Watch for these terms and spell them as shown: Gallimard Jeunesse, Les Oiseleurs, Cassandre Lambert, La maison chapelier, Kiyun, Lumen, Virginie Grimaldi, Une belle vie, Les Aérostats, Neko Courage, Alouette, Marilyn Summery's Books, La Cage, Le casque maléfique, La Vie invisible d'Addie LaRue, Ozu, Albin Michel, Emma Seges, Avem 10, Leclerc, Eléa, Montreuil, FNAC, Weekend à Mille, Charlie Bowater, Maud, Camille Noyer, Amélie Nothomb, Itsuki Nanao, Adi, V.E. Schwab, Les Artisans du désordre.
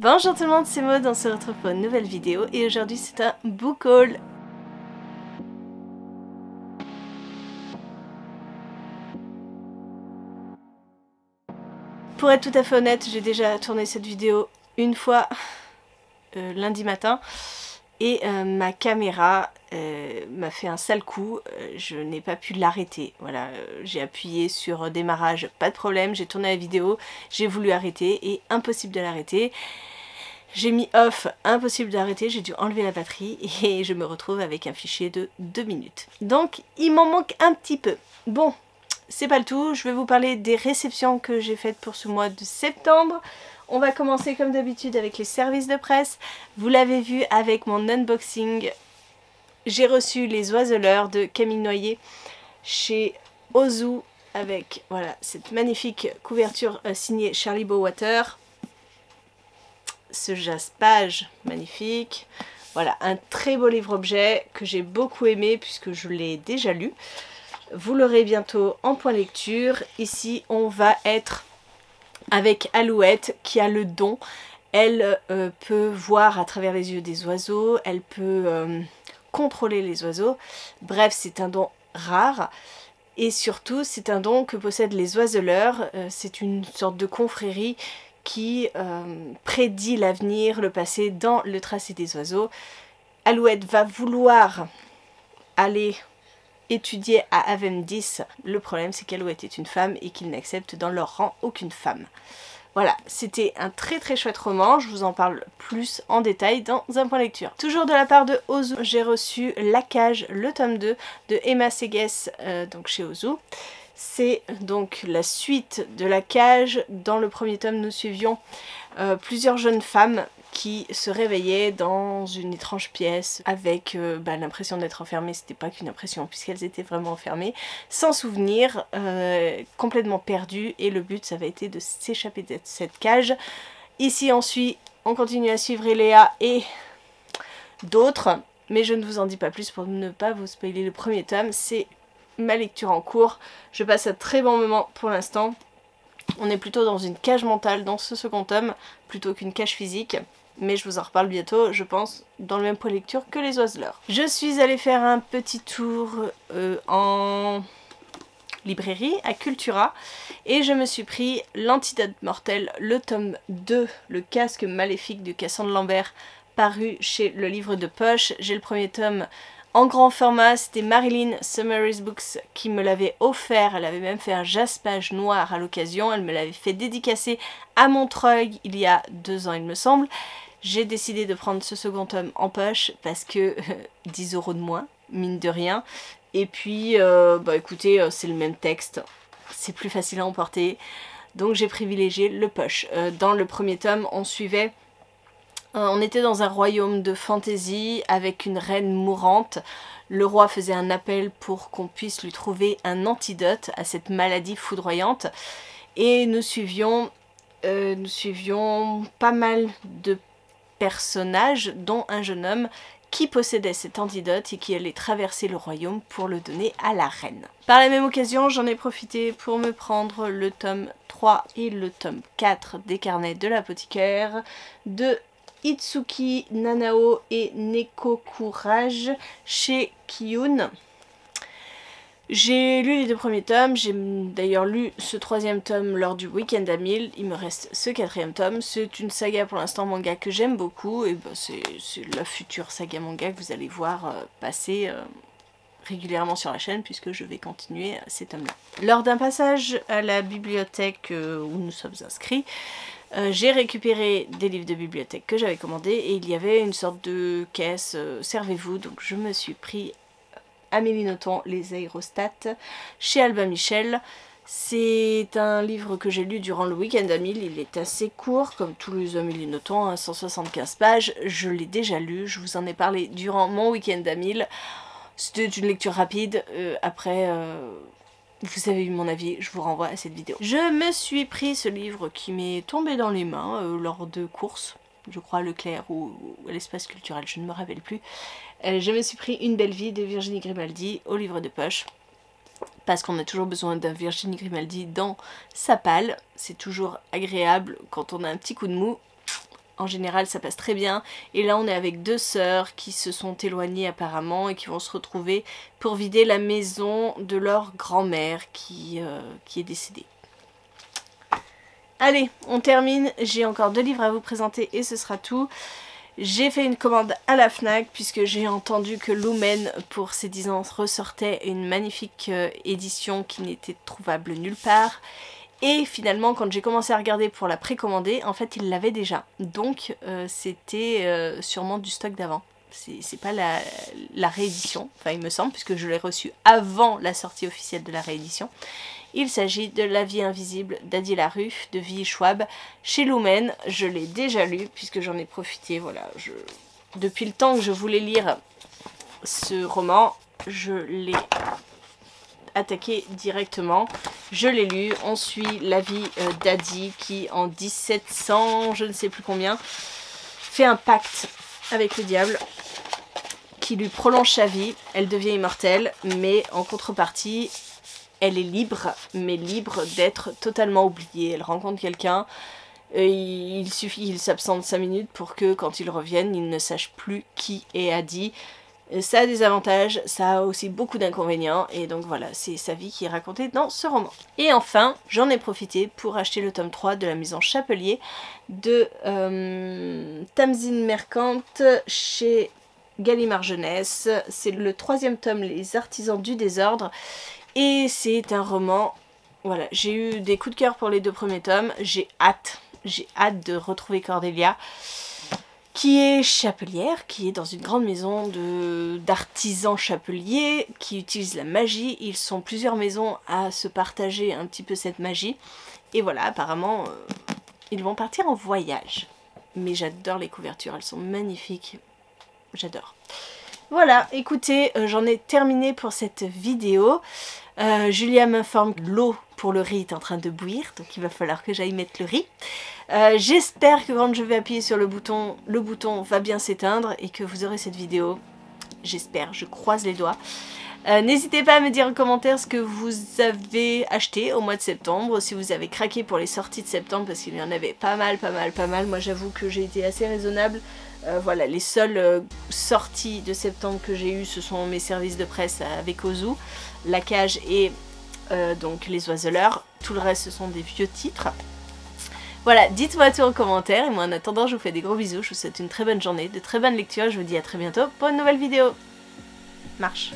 Bonjour tout le monde, c'est Maud, on se retrouve pour une nouvelle vidéo et aujourd'hui c'est un book haul. Pour être tout à fait honnête, j'ai déjà tourné cette vidéo une fois lundi matin et ma caméra m'a fait un sale coup, je n'ai pas pu l'arrêter. Voilà, j'ai appuyé sur démarrage, pas de problème, j'ai tourné la vidéo, j'ai voulu arrêter et impossible de l'arrêter. J'ai mis off, impossible d'arrêter, j'ai dû enlever la batterie et je me retrouve avec un fichier de 2 minutes. Donc il m'en manque un petit peu. Bon, c'est pas le tout, je vais vous parler des réceptions que j'ai faites pour ce mois de septembre. On va commencer comme d'habitude avec les services de presse. Vous l'avez vu avec mon unboxing. J'ai reçu Les Oiseleurs de Camille Noyer chez Ozu avec voilà, cette magnifique couverture signée Charlie Bowater. Ce jaspage magnifique. Voilà, un très beau livre-objet que j'ai beaucoup aimé puisque je l'ai déjà lu. Vous l'aurez bientôt en point lecture. Ici, on va être avec Alouette qui a le don. Elle peut voir à travers les yeux des oiseaux, elle peut contrôler les oiseaux. Bref, c'est un don rare et surtout c'est un don que possèdent les oiseleurs. C'est une sorte de confrérie qui prédit l'avenir, le passé dans le tracé des oiseaux. Alouette va vouloir aller étudiée à Avem 10. Le problème c'est qu'Alouette est une femme et qu'ils n'acceptent dans leur rang aucune femme. Voilà, c'était un très très chouette roman, je vous en parle plus en détail dans un point lecture. Toujours de la part de Ozu, j'ai reçu La Cage, le tome 2 de Emma Seges, donc chez Ozu. C'est donc la suite de La Cage. Dans le premier tome, nous suivions plusieurs jeunes femmes qui se réveillaient dans une étrange pièce avec l'impression d'être enfermées. C'était pas qu'une impression puisqu'elles étaient vraiment enfermées, sans souvenir, complètement perdues, et le but ça avait été de s'échapper de cette cage. Ici ensuite, on continue à suivre Eléa et d'autres, mais je ne vous en dis pas plus pour ne pas vous spoiler le premier tome, c'est ma lecture en cours. Je passe un très bon moment pour l'instant. On est plutôt dans une cage mentale dans ce second tome, plutôt qu'une cage physique. Mais je vous en reparle bientôt, je pense, dans le même point lecture que Les Oiseleurs. Je suis allée faire un petit tour en librairie, à Cultura, et je me suis pris L'Antidote Mortel, le tome 2, Le casque maléfique de Cassandre Lambert, paru chez Le Livre de Poche. J'ai le premier tome en grand format, c'était Marilyn Summery's Books qui me l'avait offert. Elle avait même fait un jaspage noir à l'occasion. Elle me l'avait fait dédicacer à Montreuil il y a 2 ans, il me semble. J'ai décidé de prendre ce second tome en poche parce que 10 € de moins, mine de rien. Et puis, écoutez, c'est le même texte. C'est plus facile à emporter. Donc j'ai privilégié le poche. Dans le premier tome, on suivait... On était dans un royaume de fantaisie avec une reine mourante. Le roi faisait un appel pour qu'on puisse lui trouver un antidote à cette maladie foudroyante. Et nous suivions pas mal de personnages, dont un jeune homme qui possédait cet antidote et qui allait traverser le royaume pour le donner à la reine. Par la même occasion, j'en ai profité pour me prendre le tome 3 et le tome 4 des carnets de l'apothicaire de Itsuki Nanao et Neko Courage chez Kiyun. J'ai lu les 2 premiers tomes, j'ai d'ailleurs lu ce 3e tome lors du Weekend à Mille, il me reste ce 4e tome. C'est une saga pour l'instant manga que j'aime beaucoup, et c'est la future saga manga que vous allez voir passer régulièrement sur la chaîne puisque je vais continuer ces tomes-là. Lors d'un passage à la bibliothèque où nous sommes inscrits, j'ai récupéré des livres de bibliothèque que j'avais commandés et il y avait une sorte de caisse servez-vous, donc je me suis pris Amélie Nothomb, Les Aérostats chez Albin Michel. C'est un livre que j'ai lu durant le Week-end à Mille, il est assez court comme tous les Amélie Nothomb, hein, 175 pages, je l'ai déjà lu, je vous en ai parlé durant mon Week-end à Mille. C'était une lecture rapide, après... Vous avez eu mon avis, je vous renvoie à cette vidéo. Je me suis pris ce livre qui m'est tombé dans les mains lors de courses, je crois Leclerc ou à l'espace culturel, je ne me rappelle plus. Je me suis pris Une belle vie de Virginie Grimaldi au livre de poche, parce qu'on a toujours besoin d'un Virginie Grimaldi dans sa palle. C'est toujours agréable quand on a un petit coup de mou. en général ça passe très bien, et là on est avec deux sœurs qui se sont éloignées apparemment et qui vont se retrouver pour vider la maison de leur grand-mère qui est décédée. Allez, on termine, j'ai encore deux livres à vous présenter et ce sera tout. J'ai fait une commande à la FNAC puisque j'ai entendu que Lumen pour ses 10 ans ressortait une magnifique édition qui n'était trouvable nulle part. Et finalement, quand j'ai commencé à regarder pour la précommander, en fait, ils l'avaient déjà. Donc, c'était sûrement du stock d'avant. C'est pas la réédition, enfin, il me semble, puisque je l'ai reçue avant la sortie officielle de la réédition. Il s'agit de La Vie invisible d'Addie LaRue, de V.E. Schwab, chez Lumen. Je l'ai déjà lu, puisque j'en ai profité. Voilà, depuis le temps que je voulais lire ce roman, je l'ai attaqué directement. Je l'ai lu, on suit la vie d'Adi qui en 1700, je ne sais plus combien, fait un pacte avec le diable qui lui prolonge sa vie. Elle devient immortelle, mais en contrepartie, elle est libre, mais libre d'être totalement oubliée. Elle rencontre quelqu'un, il suffit qu'il s'absente 5 minutes pour que quand il revienne, il ne sache plus qui est Adi. Ça a des avantages, ça a aussi beaucoup d'inconvénients, et donc voilà, c'est sa vie qui est racontée dans ce roman. Et enfin, j'en ai profité pour acheter le tome 3 de La maison chapelier de Tamzin Merchant chez Gallimard Jeunesse. C'est le 3e tome, Les Artisans du désordre, et c'est un roman... Voilà, j'ai eu des coups de cœur pour les deux premiers tomes, j'ai hâte de retrouver Cordelia, qui est chapelière, qui est dans une grande maison d'artisans chapeliers, qui utilisent la magie. Ils sont plusieurs maisons à se partager un petit peu cette magie. Et voilà, apparemment, ils vont partir en voyage. Mais j'adore les couvertures, elles sont magnifiques. J'adore. Voilà, écoutez, j'en ai terminé pour cette vidéo. Julia m'informe que l'eau pour le riz est en train de bouillir, donc il va falloir que j'aille mettre le riz. J'espère que quand je vais appuyer sur le bouton va bien s'éteindre et que vous aurez cette vidéo. J'espère, je croise les doigts. N'hésitez pas à me dire en commentaire ce que vous avez acheté au mois de septembre, si vous avez craqué pour les sorties de septembre, parce qu'il y en avait pas mal. Moi j'avoue que j'ai été assez raisonnable. Voilà, les seules sorties de septembre que j'ai eues, ce sont mes services de presse avec Ozu, La Cage et donc Les Oiseleurs. Tout le reste, ce sont des vieux titres. Voilà, dites-moi tout en commentaire. Et moi, en attendant, je vous fais des gros bisous. Je vous souhaite une très bonne journée, de très bonnes lectures. Je vous dis à très bientôt pour une nouvelle vidéo. Marche.